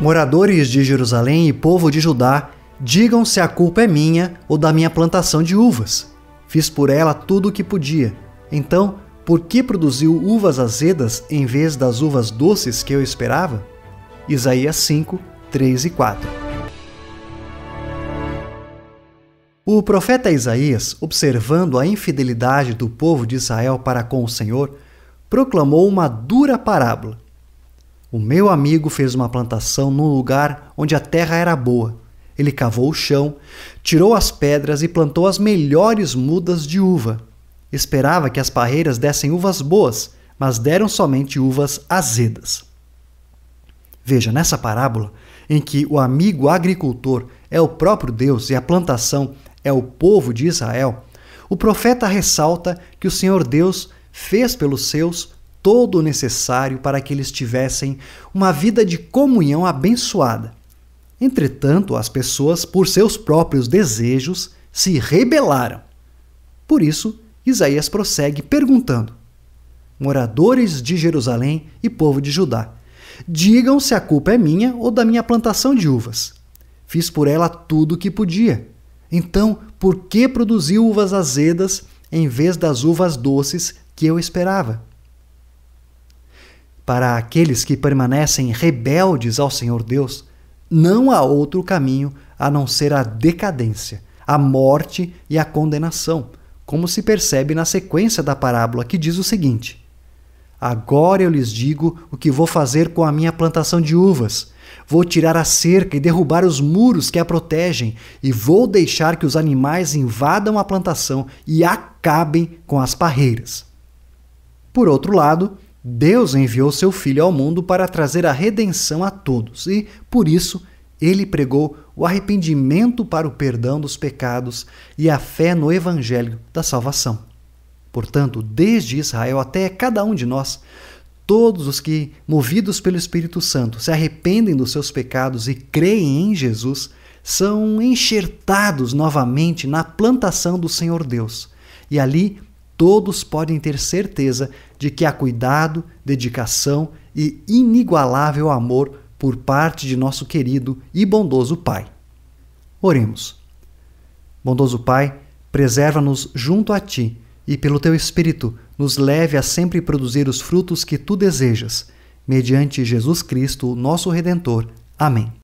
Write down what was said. Moradores de Jerusalém e povo de Judá, digam se a culpa é minha ou da minha plantação de uvas. Fiz por ela tudo o que podia. Então, por que produziu uvas azedas em vez das uvas doces que eu esperava? Isaías 5, 3 e 4. O profeta Isaías, observando a infidelidade do povo de Israel para com o Senhor, proclamou uma dura parábola. O meu amigo fez uma plantação num lugar onde a terra era boa. Ele cavou o chão, tirou as pedras e plantou as melhores mudas de uva. Esperava que as parreiras dessem uvas boas, mas deram somente uvas azedas. Veja, nessa parábola, em que o amigo agricultor é o próprio Deus e a plantação é o povo de Israel, o profeta ressalta que o Senhor Deus fez pelos seus todo o necessário para que eles tivessem uma vida de comunhão abençoada. Entretanto, as pessoas, por seus próprios desejos, se rebelaram. Por isso, Isaías prossegue perguntando: moradores de Jerusalém e povo de Judá, digam se a culpa é minha ou da minha plantação de uvas. Fiz por ela tudo o que podia. Então, por que produziu uvas azedas em vez das uvas doces que eu esperava? Para aqueles que permanecem rebeldes ao Senhor Deus, não há outro caminho a não ser a decadência, a morte e a condenação, como se percebe na sequência da parábola, que diz o seguinte: agora eu lhes digo o que vou fazer com a minha plantação de uvas. Vou tirar a cerca e derrubar os muros que a protegem, e vou deixar que os animais invadam a plantação e acabem com as parreiras. Por outro lado, Deus enviou seu Filho ao mundo para trazer a redenção a todos e, por isso, ele pregou o arrependimento para o perdão dos pecados e a fé no Evangelho da salvação. Portanto, desde Israel até cada um de nós, todos os que, movidos pelo Espírito Santo, se arrependem dos seus pecados e creem em Jesus, são enxertados novamente na plantação do Senhor Deus. E ali, todos podem ter certeza de que há cuidado, dedicação e inigualável amor por parte de nosso querido e bondoso Pai. Oremos. Bondoso Pai, preserva-nos junto a Ti e, pelo Teu Espírito, nos leve a sempre produzir os frutos que Tu desejas. Mediante Jesus Cristo, nosso Redentor. Amém.